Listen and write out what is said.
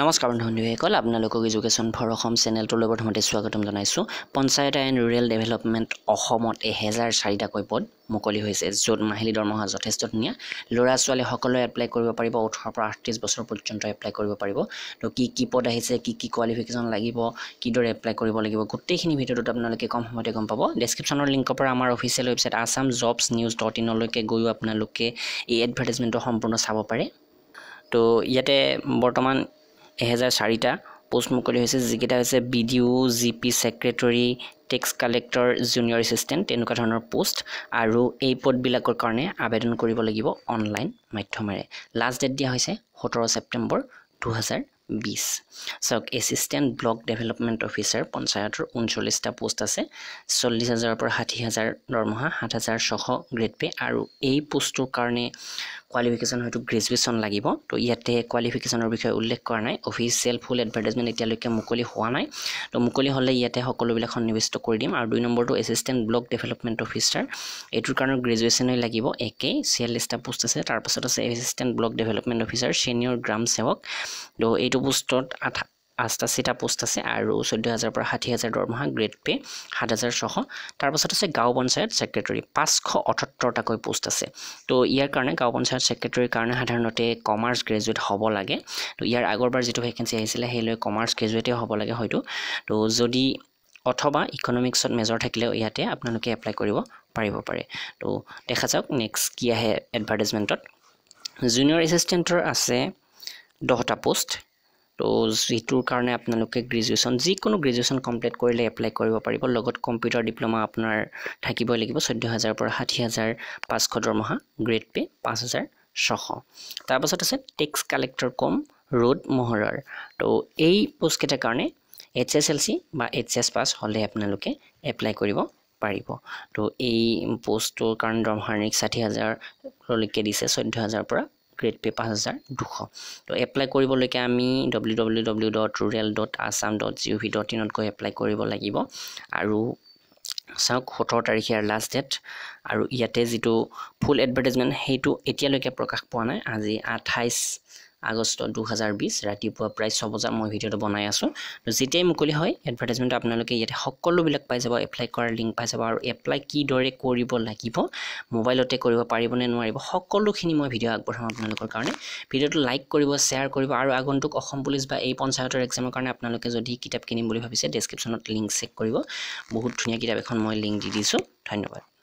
नमस्कार बन्धुসকল আপোনালোকক education for Assam চেনেলটোলৈ প্ৰথমতে স্বাগতম জনাইছো পঞ্চায়ত এণ্ড ৰুৰেল ডেভেলপমেণ্ট অসমত 1004টা কৈ পদ মুকলি হৈছে য'ত মহিলা দৰমহা যথেষ্ট ধুনীয়া লৰা ছোৱালী সকলোৱে এপ্লাই কৰিব পাৰিব 18 পৰা 38 বছৰ পৰ্যন্ত এপ্লাই কৰিব পাৰিব তো কি পদ আহিছে কি কোৱালিফিকেচন লাগিব কি দৰে এপ্লাই কৰিব লাগিব গোটেইখিনি ভিডিওটো আপোনালোকে কম সময়তে গম পাব ডেসক্ৰিপচনৰ লিংকৰ পৰা আমাৰ অফিচিয়েল ৱেবছাইট assamjobsnews.in লৈকে গৈ আপোনালোকে এই এডভাৰটাইজমেন্টটো সম্পূৰ্ণ চাব পাৰে তো ইয়াতে বৰ্তমান 1004 টা পোস্ট মুকলি হৈছে যেটা হৈছে BDO GP secretary tax collector junior assistant এনেকুৱা ধৰণৰ পোস্ট আৰু এই পদ বিলাকৰ কাৰণে আবেদন কৰিব লাগিব অনলাইন মাধ্যমেৰে লাস্ট ডেট দিয়া হৈছে 17 সেপ্টেম্বৰ 2020 সক অ্যাসিস্ট্যান্ট ব্লক ডেভেলপমেন্ট অফিসাৰ পঞ্চায়তৰ 39 টা পোস্ট আছে 40000 পৰা 60000 দৰমহা 7600 গ্ৰেড পে আৰু এই পোষ্টৰ কাৰণে qualification hoto graduation lagibo to yate qualification or bikhoy ullekh kora nai official full advertisement etia lokke mukoli hoa nai to mukoli hole yate hokolo bila khonnibisto kori dim ar 2 number to assistant block development officer etur karon graduation ei lagibo ek 46 ta post ase tar pasot ase assistant block development officer senior gram sevak to ei to postot 8টা post আছে আৰু 14000 পৰা 60000 দৰমহা grade pay 7600 তাৰ পাছত আছে গাঁও panchayat secretary 578 টা কৈ পোস্ট আছে তো ইয়াৰ কাৰণে গাঁও পঞ্চায়ত সেক্ৰেটাৰিৰ কাৰণে সাধাৰণতে কমাৰ্স গ্ৰেজুৱেট হ'ব লাগে তো ইয়াৰ আগৰবাৰ যেটো ভেকেন্সি আহিছিল হেলৈ কমাৰ্স গ্ৰেজুৱেটে হ'ব লাগে হয়তো তো যদি অথবা ইকোনমিক্সত মেজৰ থাকিলে ইয়াতে আপোনালোকে এপ্লাই কৰিব পাৰিব পাৰে তো দেখা যাওক নেক্সট কি আহে এডভাৰটাইজমেন্টত জুনিয়ৰ অ্যাসিস্ট্যান্টৰ আছে 10টা পোস্ট তো যেটোৰ কাৰণে আপোনালোকে গ্ৰেজুৱেচন যি কোনো গ্ৰেজুৱেচন কমপ্লিট কৰিলে এপ্লাই কৰিব পাৰিব লগত কম্পিউটাৰ ডিপ্লোমা আপোনাৰ থাকিব লাগিব 14000 পৰা 60500 দৰমহা গ্ৰেড পে 5600 তাৰ পাছত আছে টেক্স কালেক্টৰ কম ৰোড মহৰাৰ তো এই পোষ্টৰ কাৰণে HSLC বা HS পাস হ'লে আপোনালোকে এপ্লাই কৰিব পাৰিব তো এই পোষ্টৰ কাৰণে দৰমহা 60000 লৈকে দিছে 14000 পৰা grade pay 5200 to apply koribo like ami www.rural.assam.gov.in ot go apply koribo lagibo aru sauk 17 tarikh er last date aru iate jitu full advertisement heitu etia loike prokash poa nai aji 28 আগষ্ট 2020 ৰাতিপুৱা প্ৰায় 6 বজা মই ভিডিওটো বনাই আছো তো যেতিয়া মুকলি হয় এডভাৰটাইজমেন্ট আপোনালোকে ইয়াতে সকলো বিলাক পাই যাব এপ্লাই কৰাৰ লিংক পাই যাব আৰু এপ্লাই কি দৰে কৰিব লাগিব মোবাইলতে কৰিব পাৰিব নে নোৱাৰিব সকলোখিনি মই ভিডিও আগবঢ়াম আপোনালোকৰ কাৰণে ভিডিওটো লাইক কৰিব শেয়াৰ কৰিব আৰু আগন্তুক অসম পুলিশ বা এই পঞ্চায়তৰ এক্সামৰ কাৰণে আপোনালোকে যদি কিতাপ কিনিম বুলি ভাবিছে ডেসক্ৰিপচনত লিংক চেক কৰিব বহুত ধুনীয়া কিতাপ এখন মই লিংক দি দিছো ধন্যবাদ